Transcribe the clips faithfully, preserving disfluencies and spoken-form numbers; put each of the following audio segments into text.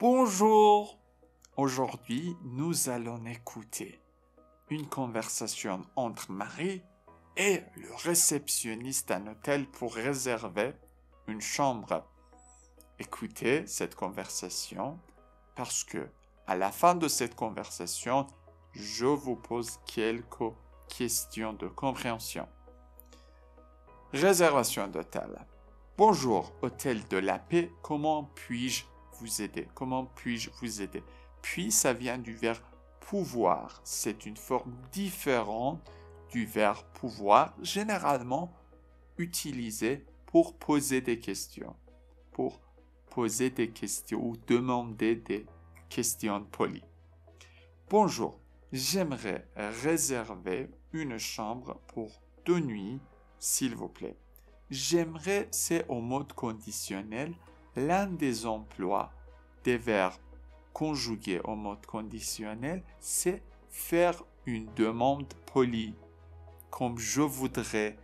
Bonjour! Aujourd'hui, nous allons écouter une conversation entre Marie et le réceptionniste d'un hôtel pour réserver une chambre. Écoutez cette conversation parce que, à la fin de cette conversation, je vous pose quelques questions de compréhension. Réservation d'hôtel. Bonjour, hôtel de la paix, comment puis-je vous aider? Comment puis-je vous aider? Puis, ça vient du verbe pouvoir. C'est une forme différente du verbe pouvoir, généralement utilisé pour poser des questions. Pour poser des questions ou demander des questions polies. Bonjour, j'aimerais réserver une chambre pour deux nuits, s'il vous plaît. J'aimerais, c'est au mode conditionnel, l'un des emplois des verbes conjugués au mode conditionnel, c'est faire une demande polie. Comme je voudrais,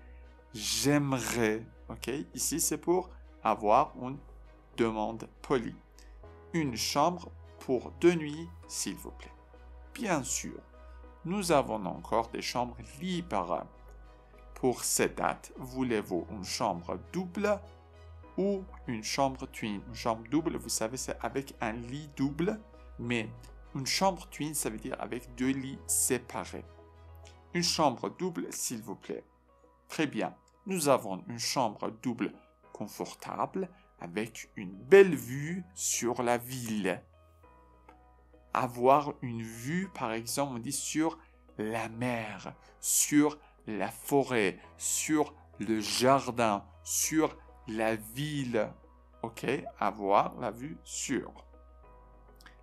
j'aimerais. Ok, ici, c'est pour avoir une demande polie. Une chambre pour deux nuits, s'il vous plaît. Bien sûr, nous avons encore des chambres libres. Pour cette date, voulez-vous une chambre double ou une chambre twin? Une chambre double, vous savez, c'est avec un lit double, mais une chambre twin, ça veut dire avec deux lits séparés. Une chambre double, s'il vous plaît. Très bien, nous avons une chambre double confortable avec une belle vue sur la ville. Avoir une vue, par exemple, on dit sur la mer, sur la forêt, sur le jardin, sur la ville. Ok, avoir la vue sur.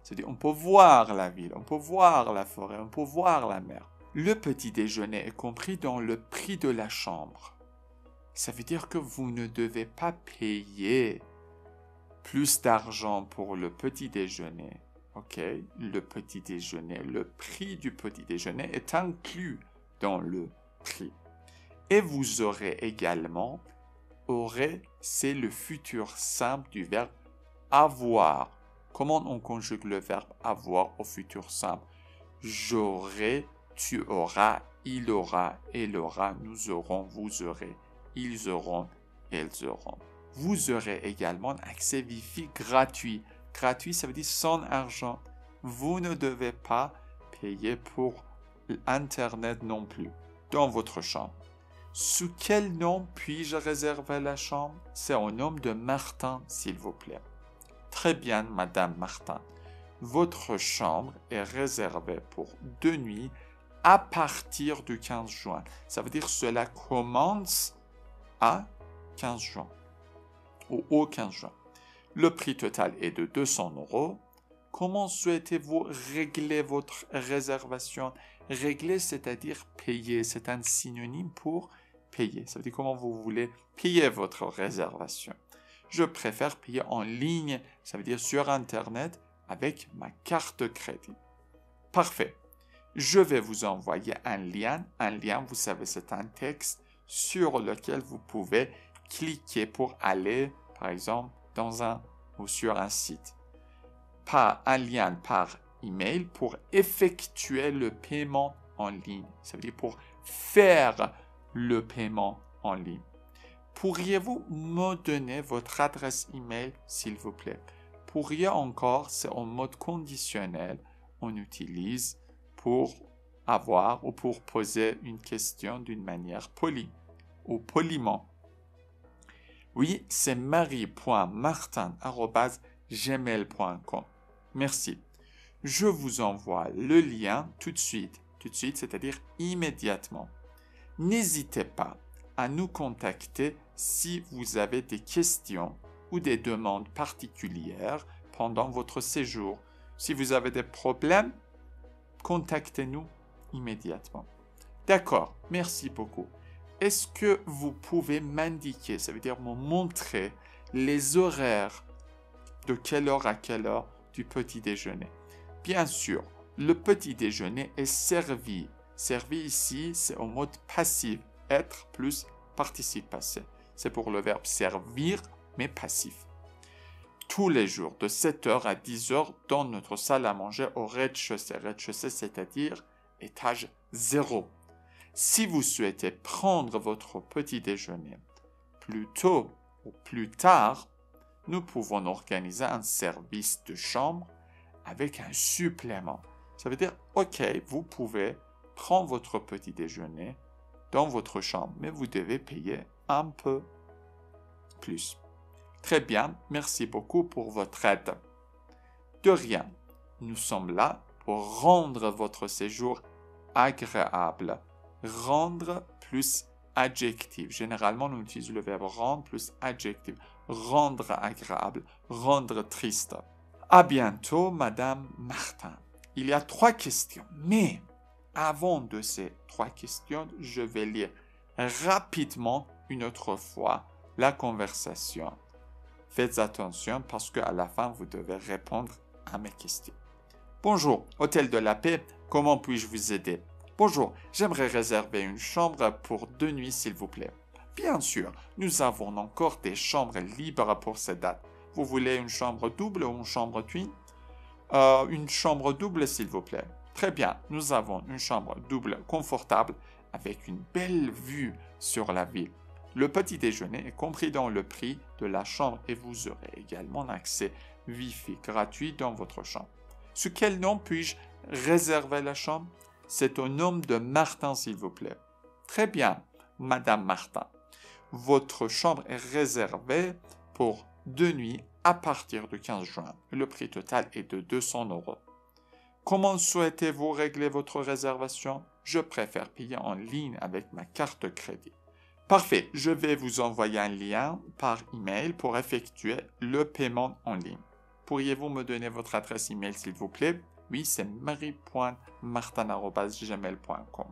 C'est-à-dire, on peut voir la ville, on peut voir la forêt, on peut voir la mer. Le petit déjeuner est compris dans le prix de la chambre. Ça veut dire que vous ne devez pas payer plus d'argent pour le petit déjeuner. Ok, le petit déjeuner, le prix du petit déjeuner est inclus dans le prix. Et vous aurez également, aurez, c'est le futur simple du verbe avoir. Comment on conjugue le verbe avoir au futur simple? J'aurai, tu auras, il aura, elle aura, nous aurons, vous aurez, ils auront, elles auront. Vous aurez également un accès Wi-Fi gratuit. Gratuit, ça veut dire sans argent. Vous ne devez pas payer pour l'Internet non plus dans votre chambre. Sous quel nom puis-je réserver la chambre? C'est au nom de Martin, s'il vous plaît. Très bien, Madame Martin. Votre chambre est réservée pour deux nuits à partir du quinze juin. Ça veut dire que cela commence à quinze juin ou au quinze juin. Le prix total est de deux cents euros. Comment souhaitez-vous régler votre réservation? Régler, c'est-à-dire payer. C'est un synonyme pour payer. Ça veut dire comment vous voulez payer votre réservation. Je préfère payer en ligne, ça veut dire sur Internet, avec ma carte de crédit. Parfait. Je vais vous envoyer un lien. Un lien, vous savez, c'est un texte sur lequel vous pouvez cliquer pour aller, par exemple, dans un ou sur un site, par un lien par email pour effectuer le paiement en ligne. Ça veut dire pour faire le paiement en ligne. Pourriez-vous me donner votre adresse email, s'il vous plaît? Pourriez encore, c'est en mode conditionnel, on utilise pour avoir ou pour poser une question d'une manière polie ou poliment. Oui, c'est marie point martin arobase gmail point com. Merci. Je vous envoie le lien tout de suite. Tout de suite, c'est-à-dire immédiatement. N'hésitez pas à nous contacter si vous avez des questions ou des demandes particulières pendant votre séjour. Si vous avez des problèmes, contactez-nous immédiatement. D'accord, merci beaucoup. Est-ce que vous pouvez m'indiquer, ça veut dire me montrer les horaires de quelle heure à quelle heure du petit déjeuner? Bien sûr, le petit déjeuner est servi. Servi ici, c'est au mode passif, être plus participe passé. C'est pour le verbe servir, mais passif. tous les jours, de sept heures à dix heures, dans notre salle à manger au rez-de-chaussée. Rez-de-chaussée, c'est-à-dire étage zéro. Si vous souhaitez prendre votre petit déjeuner plus tôt ou plus tard, nous pouvons organiser un service de chambre avec un supplément. Ça veut dire, ok, vous pouvez prendre votre petit déjeuner dans votre chambre, mais vous devez payer un peu plus. Très bien, merci beaucoup pour votre aide. De rien, nous sommes là pour rendre votre séjour agréable. Rendre plus adjectif. Généralement, on utilise le verbe rendre plus adjectif. Rendre agréable, rendre triste. À bientôt, Madame Martin. Il y a trois questions, mais avant de ces trois questions, je vais lire rapidement une autre fois la conversation. Faites attention parce qu'à la fin, vous devez répondre à mes questions. Bonjour, Hôtel de la Paix, comment puis-je vous aider? Bonjour, j'aimerais réserver une chambre pour deux nuits, s'il vous plaît. Bien sûr, nous avons encore des chambres libres pour ces dates. Vous voulez une chambre double ou une chambre twin? Euh, une chambre double, s'il vous plaît. Très bien, nous avons une chambre double confortable avec une belle vue sur la ville. Le petit déjeuner est compris dans le prix de la chambre et vous aurez également accès Wi-Fi gratuit dans votre chambre. Sous quel nom puis-je réserver la chambre? C'est au nom de Martin, s'il vous plaît. Très bien, Madame Martin. Votre chambre est réservée pour deux nuits à partir du quinze juin. Le prix total est de deux cents euros. Comment souhaitez-vous régler votre réservation? Je préfère payer en ligne avec ma carte de crédit. Parfait, je vais vous envoyer un lien par email pour effectuer le paiement en ligne. Pourriez-vous me donner votre adresse email, s'il vous plaît? Oui, c'est marie point martin arobase gmail point com.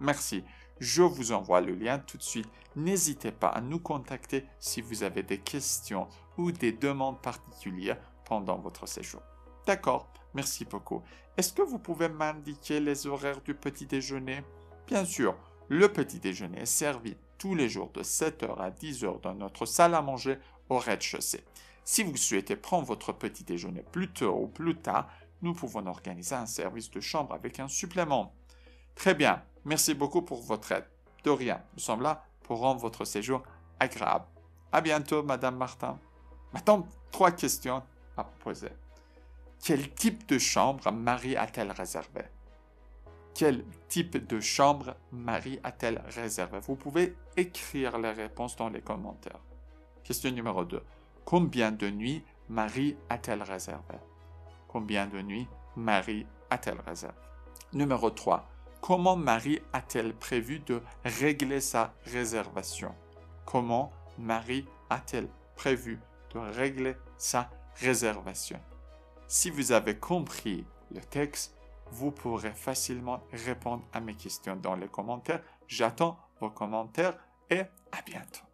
Merci, je vous envoie le lien tout de suite. N'hésitez pas à nous contacter si vous avez des questions ou des demandes particulières pendant votre séjour. D'accord, merci beaucoup. Est-ce que vous pouvez m'indiquer les horaires du petit déjeuner? Bien sûr, le petit déjeuner est servi tous les jours de sept heures à dix heures dans notre salle à manger au rez-de-chaussée. Si vous souhaitez prendre votre petit déjeuner plus tôt ou plus tard, nous pouvons organiser un service de chambre avec un supplément. Très bien, merci beaucoup pour votre aide. De rien, nous sommes là pour rendre votre séjour agréable. À bientôt, Madame Martin. Maintenant, trois questions à poser. Quel type de chambre Marie a-t-elle réservé? Quel type de chambre Marie a-t-elle réservé? Vous pouvez écrire les réponses dans les commentaires. Question numéro deux. Combien de nuits Marie a-t-elle réservé? Combien de nuits Marie a-t-elle réservé? Numéro trois. Comment Marie a-t-elle prévu de régler sa réservation? Comment Marie a-t-elle prévu de régler sa réservation? Si vous avez compris le texte, vous pourrez facilement répondre à mes questions dans les commentaires. J'attends vos commentaires et à bientôt.